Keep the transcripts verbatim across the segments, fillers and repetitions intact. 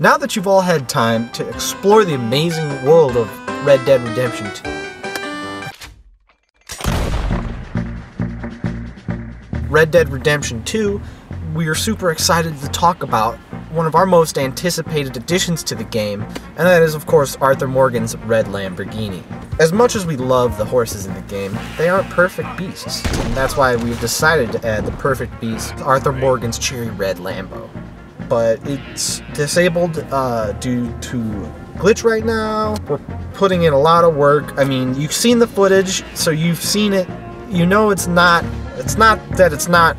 Now that you've all had time to explore the amazing world of Red Dead Redemption two, Red Dead Redemption two, we are super excited to talk about one of our most anticipated additions to the game, and that is, of course, Arthur Morgan's red Lamborghini. As much as we love the horses in the game, they aren't perfect beasts, and that's why we've decided to add the perfect beast, Arthur Morgan's cherry red Lambo. But it's disabled uh, due to glitch right now. We're putting in a lot of work. I mean, you've seen the footage, so you've seen it. You know it's not, it's not that it's not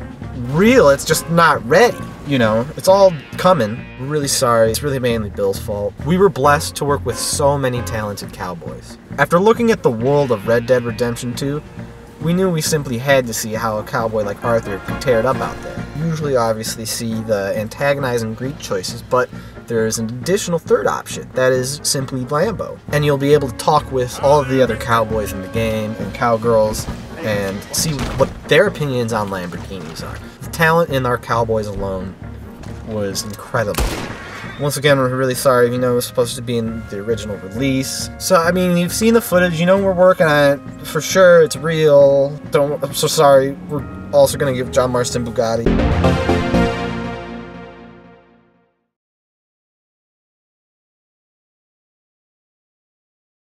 real, it's just not ready. You know, it's all coming. We're really sorry. It's really mainly Bill's fault. We were blessed to work with so many talented cowboys. After looking at the world of Red Dead Redemption two, we knew we simply had to see how a cowboy like Arthur could tear it up out there. You usually obviously see the antagonizing Greek choices, but there is an additional third option, that is simply Lambo. And you'll be able to talk with all of the other cowboys in the game and cowgirls and see what their opinions on Lamborghinis are. Talent in our cowboys alone was incredible. Once again, we're really sorry. You know, it was supposed to be in the original release. So, I mean, you've seen the footage. You know we're working on it. For sure, it's real. Don't, I'm so sorry. We're also going to give John Marston Bugatti.